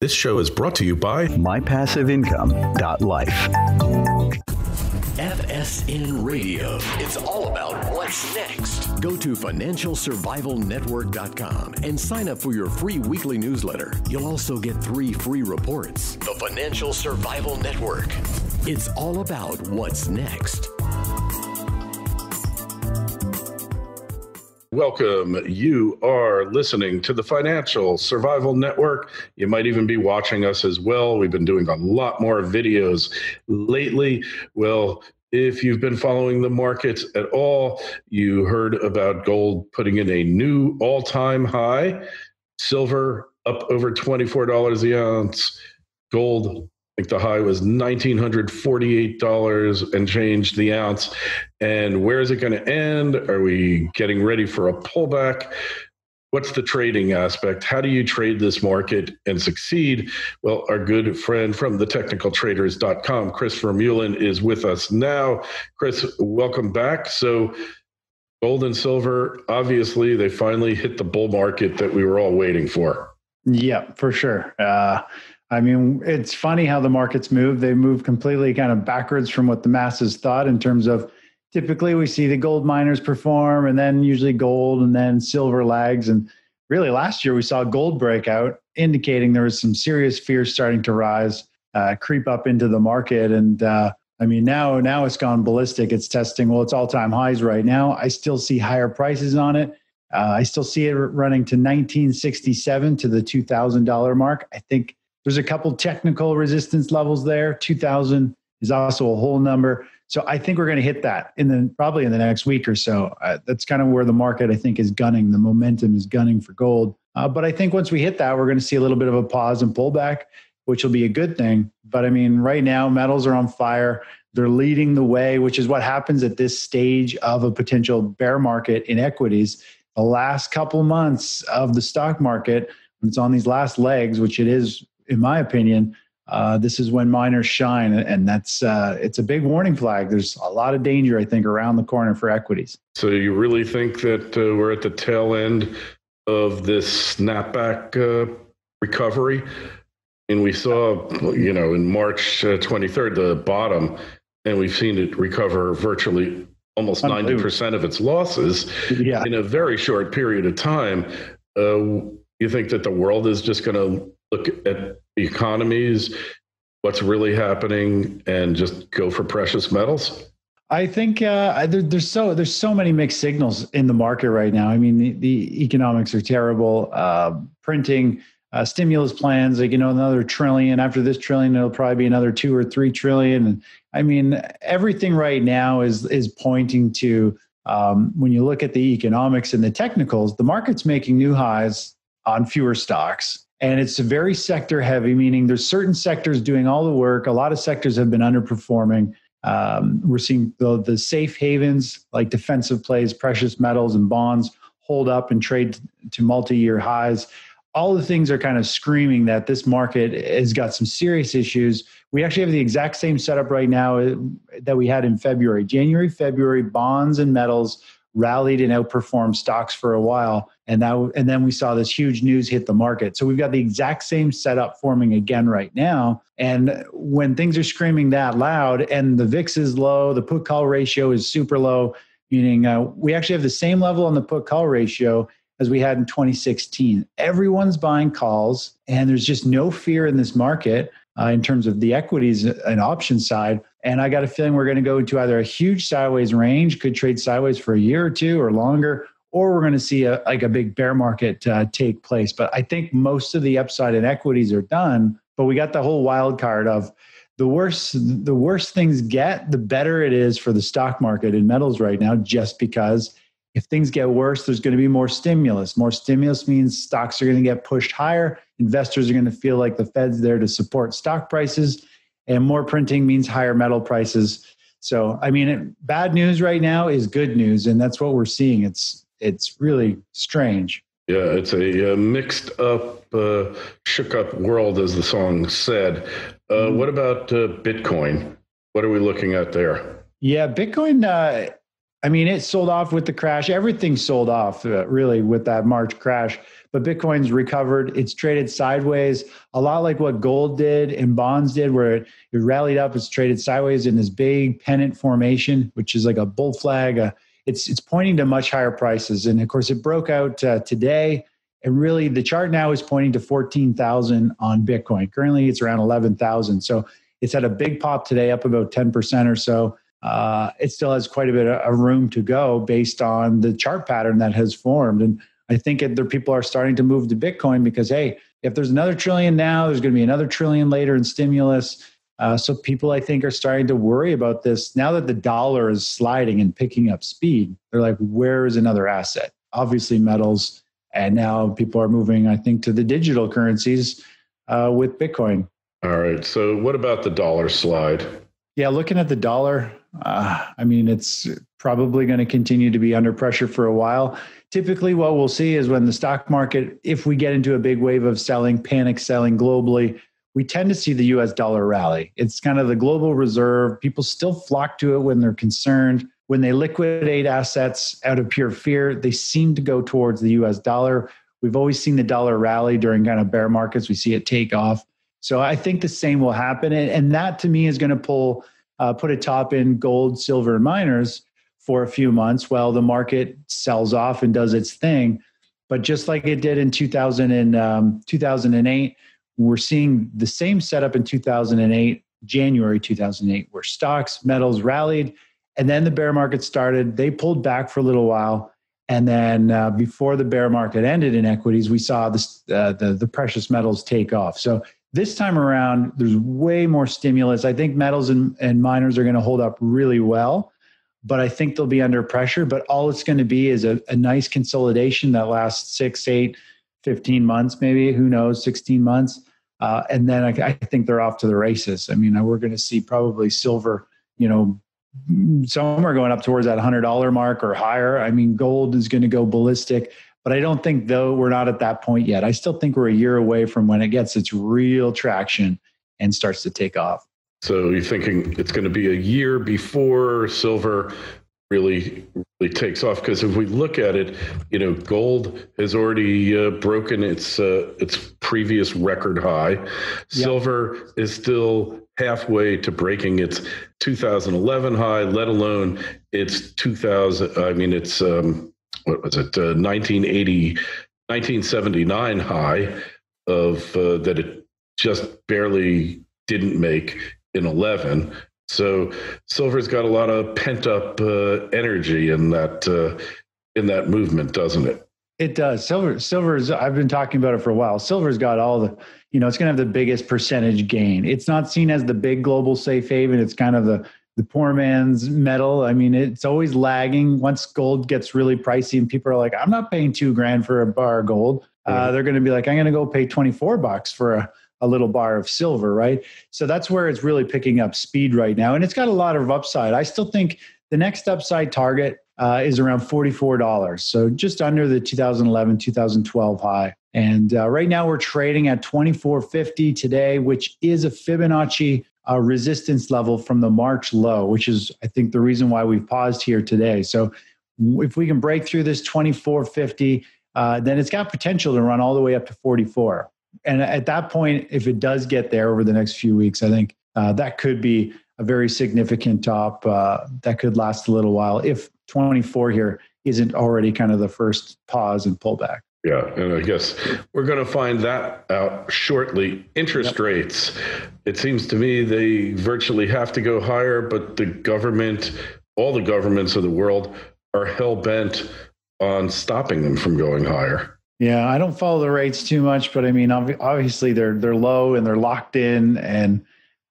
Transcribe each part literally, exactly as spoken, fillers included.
This show is brought to you by My Passive Income dot life. F S N Radio. It's all about what's next. Go to Financial Survival Network dot com and sign up for your free weekly newsletter. You'll also get three free reports. The Financial Survival Network. It's all about what's next. Welcome. You are listening to the Financial Survival Network. You might even be watching us as well. We've been doing a lot more videos lately. Well, if you've been following the markets at all, you heard about gold putting in a new all-time high, silver up over twenty-four dollars the ounce, gold, I think the high was one thousand nine hundred forty-eight dollars and change the ounce. And where is it going to end? Are we getting ready for a pullback? What's the trading aspect? How do you trade this market and succeed? Well, our good friend from the technical traders dot com, Chris Vermeulen, is with us now. Chris, welcome back. So gold and silver, obviously, they finally hit the bull market that we were all waiting for. Yeah, for sure. Uh I mean, it's funny how the markets move. They move completely kind of backwards from what the masses thought in terms of typically we see the gold miners perform and then usually gold and then silver lags. And really last year we saw gold breakout indicating there was some serious fear starting to rise, uh, creep up into the market. And uh, I mean, now, now it's gone ballistic. It's testing, well, it's all-time highs right now. I still see higher prices on it. Uh, I still see it running to nineteen sixty-seven to the two thousand dollar mark. I think there's a couple technical resistance levels there. two thousand is also a whole number. So I think we're going to hit that in the, probably in the next week or so. Uh, that's kind of where the market, I think, is gunning. The momentum is gunning for gold. Uh, but I think once we hit that, we're going to see a little bit of a pause and pullback, which will be a good thing. But I mean, right now, metals are on fire. They're leading the way, which is what happens at this stage of a potential bear market in equities. The last couple months of the stock market, when it's on these last legs, which it is, in my opinion, uh, this is when miners shine, and that's uh, it's a big warning flag. There's a lot of danger, I think, around the corner for equities. So you really think that uh, we're at the tail end of this snapback uh, recovery? And we saw, you know, in March uh, twenty-third, the bottom, and we've seen it recover virtually almost ninety percent of its losses yeah. in a very short period of time. Uh, you think that the world is just going to look at the economies, what's really happening, and just go for precious metals? I think uh, there, there's so there's so many mixed signals in the market right now. I mean, the, the economics are terrible. Uh, printing uh, stimulus plans, like, you know, another trillion. After this trillion, it'll probably be another two or three trillion. And I mean, everything right now is is pointing to um, when you look at the economics and the technicals, the market's making new highs on fewer stocks. And it's very sector heavy, meaning there's certain sectors doing all the work. A lot of sectors have been underperforming. Um, we're seeing the, the safe havens like defensive plays, precious metals and bonds hold up and trade to multi-year highs. All the things are kind of screaming that this market has got some serious issues. We actually have the exact same setup right now that we had in February. January, February, bonds and metals rallied and outperformed stocks for a while. And that, and then we saw this huge news hit the market. So we've got the exact same setup forming again right now. And when things are screaming that loud and the V I X is low, the put call ratio is super low, meaning uh, we actually have the same level on the put call ratio as we had in twenty sixteen. Everyone's buying calls and there's just no fear in this market uh, in terms of the equities and option side. And I got a feeling we're going to go into either a huge sideways range, could trade sideways for a year or two or longer, or we're going to see a, like a big bear market uh, take place. But I think most of the upside in equities are done, but we got the whole wild card of the worse, the worse things get, the better it is for the stock market and metals right now, just because if things get worse, there's going to be more stimulus. More stimulus means stocks are going to get pushed higher. Investors are going to feel like the Fed's there to support stock prices. And more printing means higher metal prices. So, I mean, it, bad news right now is good news. And that's what we're seeing. It's it's really strange. Yeah, it's a uh, mixed up, uh, shook up world, as the song said. Uh, mm-hmm. What about uh, Bitcoin? What are we looking at there? Yeah, Bitcoin, uh, I mean, it sold off with the crash. Everything sold off uh, really with that March crash, but Bitcoin's recovered. It's traded sideways, a lot like what gold did and bonds did, where it, it rallied up. It's traded sideways in this big pennant formation, which is like a bull flag. Uh, it's it's pointing to much higher prices. And of course, it broke out uh, today. And really, the chart now is pointing to fourteen thousand on Bitcoin. Currently, it's around eleven thousand. So it's had a big pop today, up about ten percent or so. Uh, it still has quite a bit of room to go based on the chart pattern that has formed. And I think it, the people are starting to move to Bitcoin because, hey, if there's another trillion now, there's going to be another trillion later in stimulus. Uh, so people, I think, are starting to worry about this. Now that the dollar is sliding and picking up speed, they're like, where is another asset? Obviously, metals. And now people are moving, I think, to the digital currencies uh, with Bitcoin. All right. So what about the dollar slide? Yeah, looking at the dollar, uh, I mean, it's probably going to continue to be under pressure for a while. Typically, what we'll see is when the stock market, if we get into a big wave of selling, panic selling globally, we tend to see the U S dollar rally. It's kind of the global reserve. People still flock to it when they're concerned. When they liquidate assets out of pure fear, they seem to go towards the U S dollar. We've always seen the dollar rally during kind of bear markets. We see it take off. So I think the same will happen. And that to me is going to pull, uh, put a top in gold, silver, and miners for a few months while the market sells off and does its thing. But just like it did in two thousand and, um, two thousand eight, we're seeing the same setup in two thousand eight, January two thousand eight, where stocks, metals rallied, and then the bear market started. They pulled back for a little while. And then uh, before the bear market ended in equities, we saw this, uh, the, the precious metals take off. So this time around, there's way more stimulus. I think metals and, and miners are going to hold up really well, but I think they'll be under pressure. But all it's going to be is a, a nice consolidation that lasts six, eight, fifteen months, maybe, who knows, sixteen months. Uh, and then I, I think they're off to the races. I mean, we're going to see probably silver, you know, some are going up towards that one hundred dollars mark or higher. I mean, gold is going to go ballistic. But I don't think, though, we're not at that point yet. I still think we're a year away from when it gets its real traction and starts to take off. So you're thinking it's going to be a year before silver really, really takes off? Because if we look at it, you know, gold has already uh, broken its uh, its previous record high. Yep. Silver is still halfway to breaking its two thousand eleven high, let alone its two thousand, I mean, it's... Um, what was it, uh, nineteen eighty, nineteen seventy-nine high of uh, that it just barely didn't make in eleven. So silver's got a lot of pent up uh, energy in that uh, in that movement, doesn't it? It does. Silver, silver's. I've been talking about it for a while. Silver's got all the, you know, it's going to have the biggest percentage gain. It's not seen as the big global safe haven. It's kind of the The poor man's metal. I mean, it's always lagging. Once gold gets really pricey and people are like, I'm not paying two grand for a bar of gold. Uh, they're going to be like, I'm going to go pay twenty-four bucks for a, a little bar of silver, right? So that's where it's really picking up speed right now. And it's got a lot of upside. I still think the next upside target uh, is around forty-four dollars. So just under the two thousand eleven, two thousand twelve high. And uh, right now we're trading at twenty-four fifty today, which is a Fibonacci Uh, resistance level from the March low, which is, I think, the reason why we've paused here today. So if we can break through this twenty-four fifty, uh, then it's got potential to run all the way up to forty-four. And at that point, if it does get there over the next few weeks, I think uh, that could be a very significant top uh, that could last a little while if twenty-four here isn't already kind of the first pause and pullback. Yeah, and I guess we're going to find that out shortly. Interest yep. rates, it seems to me they virtually have to go higher, but the government, all the governments of the world are hell-bent on stopping them from going higher. Yeah, I don't follow the rates too much, but I mean, obviously they're they're low and they're locked in. And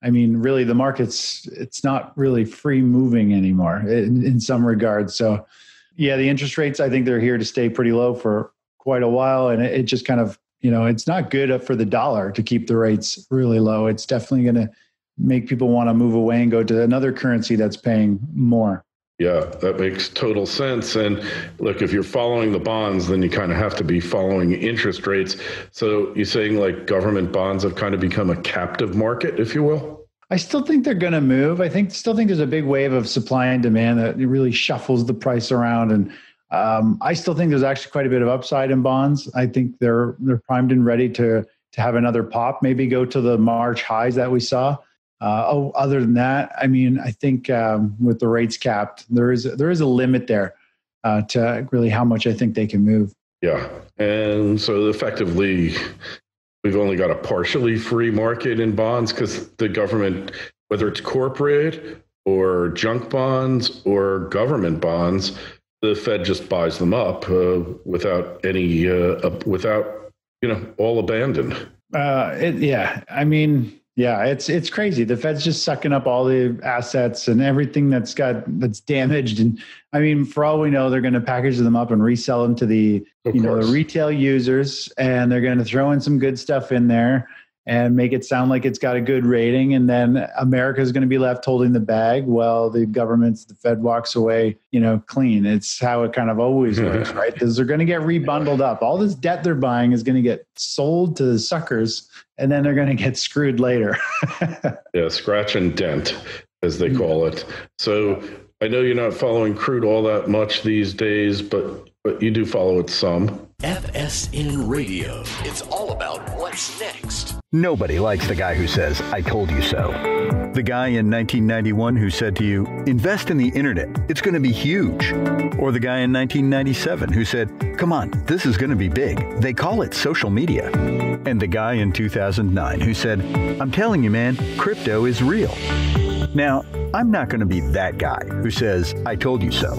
I mean, really, the market's, it's not really free moving anymore in, in some regards. So yeah, the interest rates, I think they're here to stay pretty low for quite a while. And it just kind of, you know, it's not good for the dollar to keep the rates really low. It's definitely going to make people want to move away and go to another currency that's paying more. Yeah, that makes total sense. And look, if you're following the bonds, then you kind of have to be following interest rates. So you're saying like government bonds have kind of become a captive market, if you will? I still think they're going to move. I think still think there's a big wave of supply and demand that really shuffles the price around. And um, I still think there's actually quite a bit of upside in bonds. I think they're they're primed and ready to to have another pop, maybe go to the March highs that we saw. Uh, oh, other than that, I mean, I think um, with the rates capped, there is there is a limit there uh, to really how much I think they can move. Yeah, and so effectively, we've only got a partially free market in bonds because the government, whether it's corporate or junk bonds or government bonds, the Fed just buys them up uh, without any, uh, without, you know, all abandon. Uh, it, yeah. I mean, yeah, it's, it's crazy. The Fed's just sucking up all the assets and everything that's got, that's damaged. And I mean, for all we know, they're going to package them up and resell them to the, of you course. know, the retail users, and they're going to throw in some good stuff in there and make it sound like it's got a good rating. And then America's going to be left holding the bag while the government's, the Fed walks away, you know, clean. It's how it kind of always works, right? Because they're going to get rebundled up. All this debt they're buying is going to get sold to the suckers, and then they're going to get screwed later. Yeah, scratch and dent, as they call it. So I know you're not following crude all that much these days, but but you do follow it some. F S N Radio. It's all about what's next. Nobody likes the guy who says, "I told you so." The guy in nineteen ninety-one who said to you, "Invest in the internet. It's going to be huge." Or the guy in nineteen ninety-seven who said, "Come on, this is going to be big. They call it social media." And the guy in two thousand nine who said, "I'm telling you, man, crypto is real." Now, I'm not going to be that guy who says, "I told you so."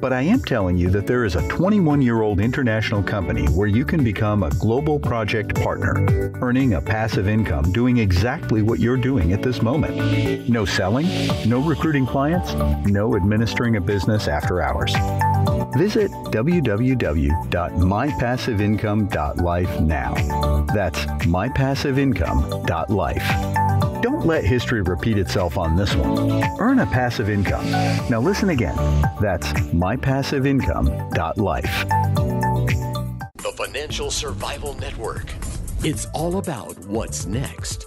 But I am telling you that there is a twenty-one-year-old international company where you can become a global project partner, earning a passive income doing exactly what you're doing at this moment. No selling, no recruiting clients, no administering a business after hours. Visit w w w dot my passive income dot life now. That's my passive income dot life. Don't let history repeat itself on this one. Earn a passive income. Now listen again. That's my passive income dot life. The Financial Survival Network. It's all about what's next.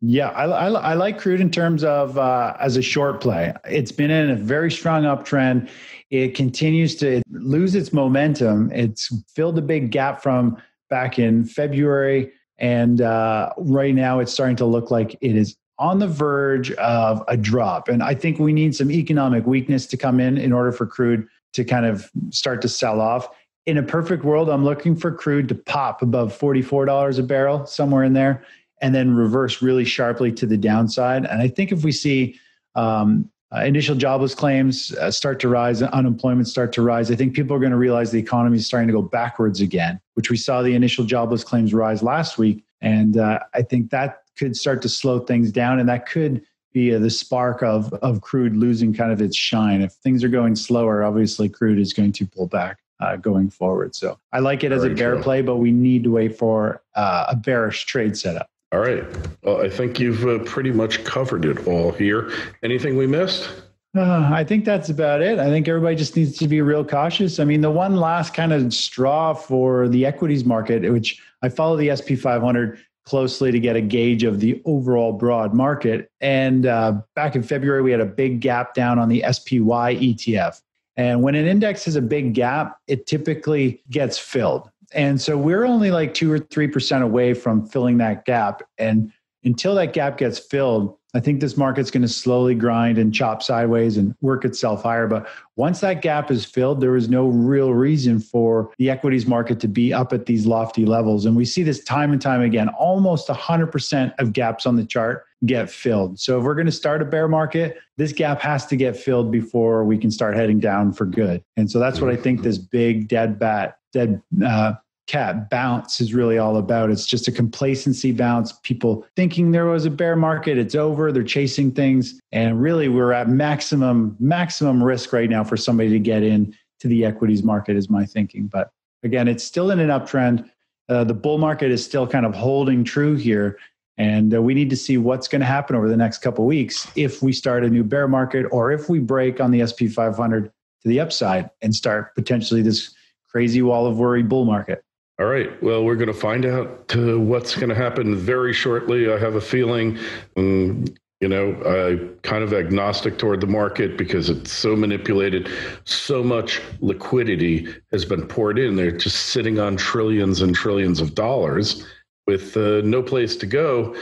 Yeah, I, I, I like crude in terms of uh, as a short play. It's been in a very strong uptrend. It continues to lose its momentum. It's filled a big gap from back in February. And uh, right now it's starting to look like it is on the verge of a drop. And I think we need some economic weakness to come in in order for crude to kind of start to sell off. In a perfect world, I'm looking for crude to pop above forty-four dollars a barrel, somewhere in there, and then reverse really sharply to the downside. And I think if we see um, uh, initial jobless claims uh, start to rise, unemployment start to rise, I think people are going to realize the economy is starting to go backwards again, which we saw the initial jobless claims rise last week. And uh, I think that could start to slow things down. And that could be uh, the spark of, of crude losing kind of its shine. If things are going slower, obviously crude is going to pull back uh, going forward. So I like it as a bear play, but we need to wait for uh, a bearish trade setup. All right. Well, I think you've uh, pretty much covered it all here. Anything we missed? Uh, I think that's about it. I think everybody just needs to be real cautious. I mean, the one last kind of straw for the equities market, which I follow the S and P five hundred closely to get a gauge of the overall broad market. And uh, back in February, we had a big gap down on the S P Y E T F. And when an index has a big gap, it typically gets filled. And so we're only like two or three percent away from filling that gap. And until that gap gets filled, I think this market's going to slowly grind and chop sideways and work itself higher. But once that gap is filled, there is no real reason for the equities market to be up at these lofty levels. And we see this time and time again, almost one hundred percent of gaps on the chart get filled. So if we're going to start a bear market, this gap has to get filled before we can start heading down for good. And so that's what I think this big dead bat, dead uh, cat bounce is really all about. It's just a complacency bounce. People thinking there was a bear market, it's over, they're chasing things. And really we're at maximum, maximum risk right now for somebody to get in to the equities market is my thinking. But again, it's still in an uptrend. Uh, the bull market is still kind of holding true here. And uh, we need to see what's going to happen over the next couple of weeks if we start a new bear market or if we break on the S and P five hundred to the upside and start potentially this crazy wall of worry bull market. All right. Well, we're going to find out uh, what's going to happen very shortly. I have a feeling, um, you know, I'm kind of agnostic toward the market because it's so manipulated. So much liquidity has been poured in. They're just sitting on trillions and trillions of dollars with uh, no place to go.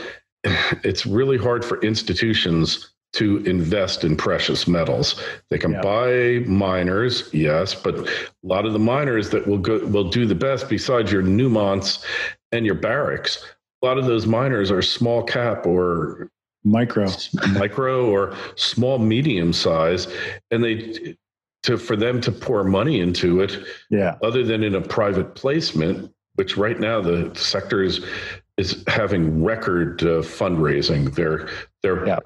It's really hard for institutions to invest in precious metals. They can yeah. buy miners, yes, but a lot of the miners that will go will do the best, besides your Newmonts and your Barricks, a lot of those miners are small cap or micro, micro or small medium size, and they to for them to pour money into it, yeah. other than in a private placement, which right now the sector is is having record uh, fundraising. They're they're. Yeah.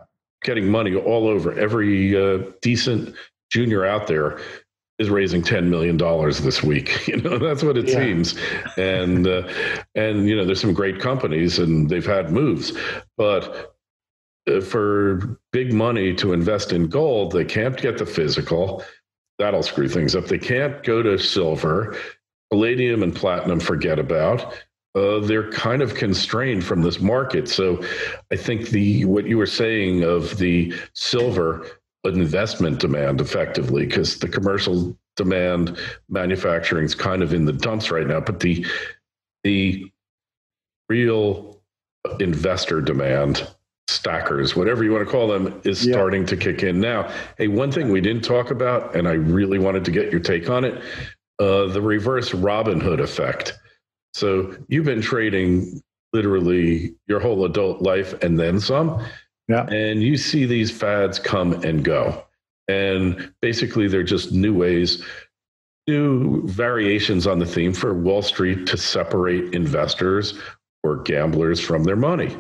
Getting money all over. Every uh, decent junior out there is raising ten million dollars this week. You know, that's what it yeah. seems. And, uh, and, you know, there's some great companies and they've had moves, but uh, for big money to invest in gold, they can't get the physical. That'll screw things up. They can't go to silver, palladium and platinum, forget about. Uh, they're kind of constrained from this market. So I think the what you were saying of the silver investment demand effectively, because the commercial demand manufacturing is kind of in the dumps right now, but the the real investor demand, stackers, whatever you want to call them, is yeah. starting to kick in now. Hey, one thing we didn't talk about, and I really wanted to get your take on it, uh, the reverse Robinhood effect. So you've been trading literally your whole adult life and then some, yeah. and you see these fads come and go. And basically they're just new ways, new variations on the theme for Wall Street to separate investors or gamblers from their money.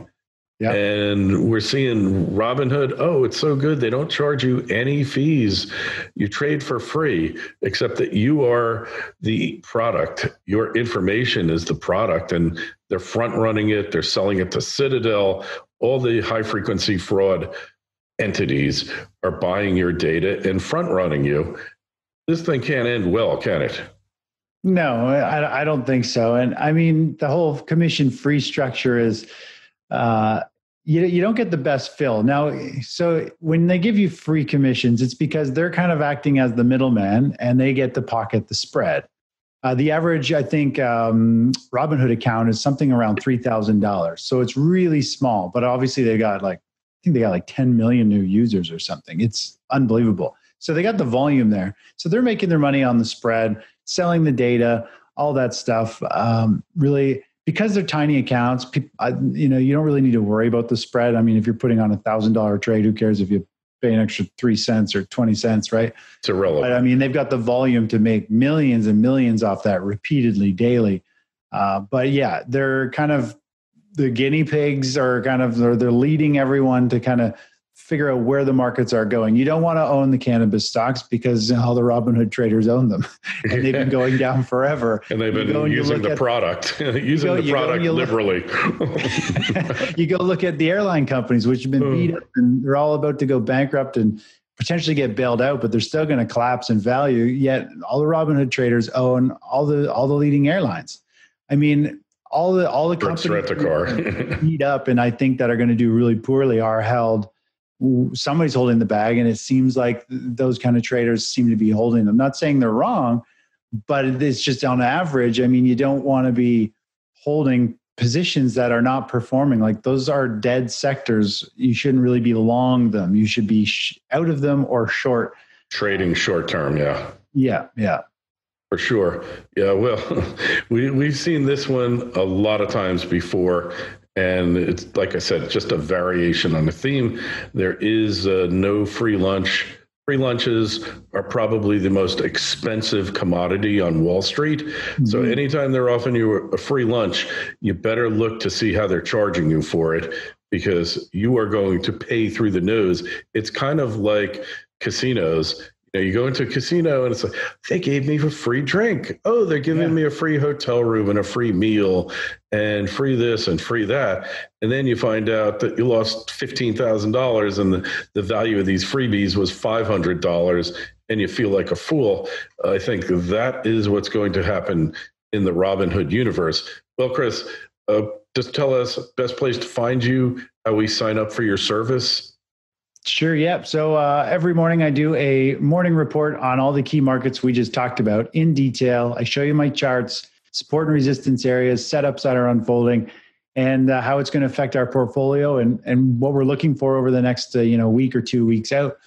Yeah. And we're seeing Robinhood. Oh, it's so good. They don't charge you any fees. You trade for free, except that you are the product. Your information is the product, and they're front running it. They're selling it to Citadel. All the high frequency fraud entities are buying your data and front running you. This thing can't end well, can it? No, I, I don't think so. And I mean, the whole commission free structure is, uh, you you don't get the best fill. Now, so when they give you free commissions, it's because they're kind of acting as the middleman and they get to pocket the spread. Uh, the average, I think, um, Robinhood account is something around three thousand dollars. So it's really small, but obviously they got like, I think they got like ten million new users or something. It's unbelievable. So they got the volume there. So they're making their money on the spread, selling the data, all that stuff. Um, really, because they're tiny accounts, people, you know, you don't really need to worry about the spread. I mean, if you're putting on a thousand dollar trade, who cares if you pay an extra three cents or twenty cents, right? It's irrelevant. But I mean, they've got the volume to make millions and millions off that repeatedly daily. Uh, but yeah, they're kind of the guinea pigs are kind of, they're, they're leading everyone to kind of figure out where the markets are going. You don't want to own the cannabis stocks because all the Robinhood traders own them and they've been going down forever. And they've been using the product, using the product liberally. You go look at the airline companies, which have been oh. beat up and they're all about to go bankrupt and potentially get bailed out, but they're still going to collapse in value. Yet all the Robinhood traders own all the, all the leading airlines. I mean, all the, all the companies that are beat up and I think that are going to do really poorly are held. Somebody's holding the bag, and it seems like those kind of traders seem to be holding them. I'm not saying they're wrong, but it's just on average. I mean, you don't want to be holding positions that are not performing. Like those are dead sectors. You shouldn't really be long them. You should be sh- out of them or short. Trading short term. Yeah. Yeah. Yeah. For sure. Yeah. Well, we, we've seen this one a lot of times before. And it's, like I said, just a variation on the theme. There is uh, no free lunch. Free lunches are probably the most expensive commodity on Wall Street. Mm-hmm. So anytime they're offering you a free lunch, you better look to see how they're charging you for it, because you are going to pay through the nose. It's kind of like casinos. You know, you go into a casino and it's like, they gave me a free drink. Oh, they're giving yeah. me a free hotel room and a free meal and free this and free that. And then you find out that you lost fifteen thousand dollars and the, the value of these freebies was five hundred dollars and you feel like a fool. I think that is what's going to happen in the Robinhood universe. Well, Chris, uh, just tell us best place to find you, how we sign up for your service. Sure. Yep. So uh, every morning I do a morning report on all the key markets we just talked about in detail. I show you my charts, support and resistance areas, setups that are unfolding, and uh, how it's going to affect our portfolio and, and what we're looking for over the next uh, you know week or two weeks out.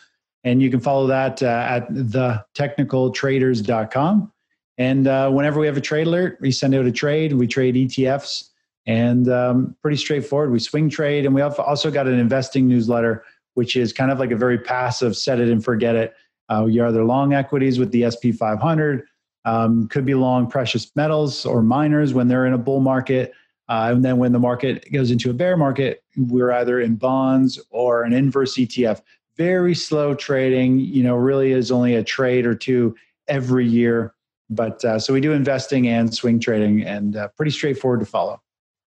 And you can follow that uh, at the technical traders dot com. And uh, whenever we have a trade alert, we send out a trade. We trade E T Fs, and um, pretty straightforward. We swing trade, and we have also got an investing newsletter, which is kind of like a very passive set it and forget it. Uh, you're either long equities with the S P five hundred, um, could be long precious metals or miners when they're in a bull market. Uh, and then when the market goes into a bear market, we're either in bonds or an inverse E T F. Very slow trading, you know, really is only a trade or two every year. But uh, so we do investing and swing trading, and uh, pretty straightforward to follow.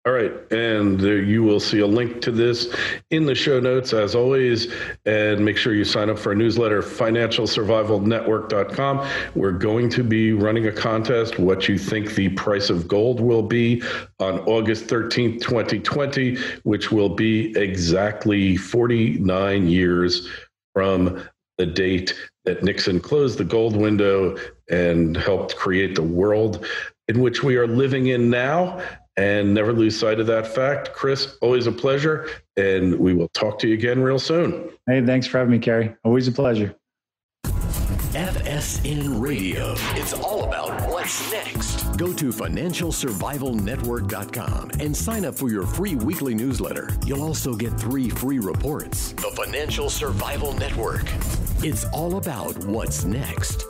All right. And there you will see a link to this in the show notes, as always. And make sure you sign up for a newsletter, Financial Survival Network dot com. We're going to be running a contest, what you think the price of gold will be on August thirteenth, twenty twenty, which will be exactly forty-nine years from the date that Nixon closed the gold window and helped create the world in which we are living in now. And never lose sight of that fact. Chris, always a pleasure. And we will talk to you again real soon. Hey, thanks for having me, Kerry. Always a pleasure. F S N Radio. It's all about what's next. Go to Financial Survival Network dot com and sign up for your free weekly newsletter. You'll also get three free reports. The Financial Survival Network. It's all about what's next.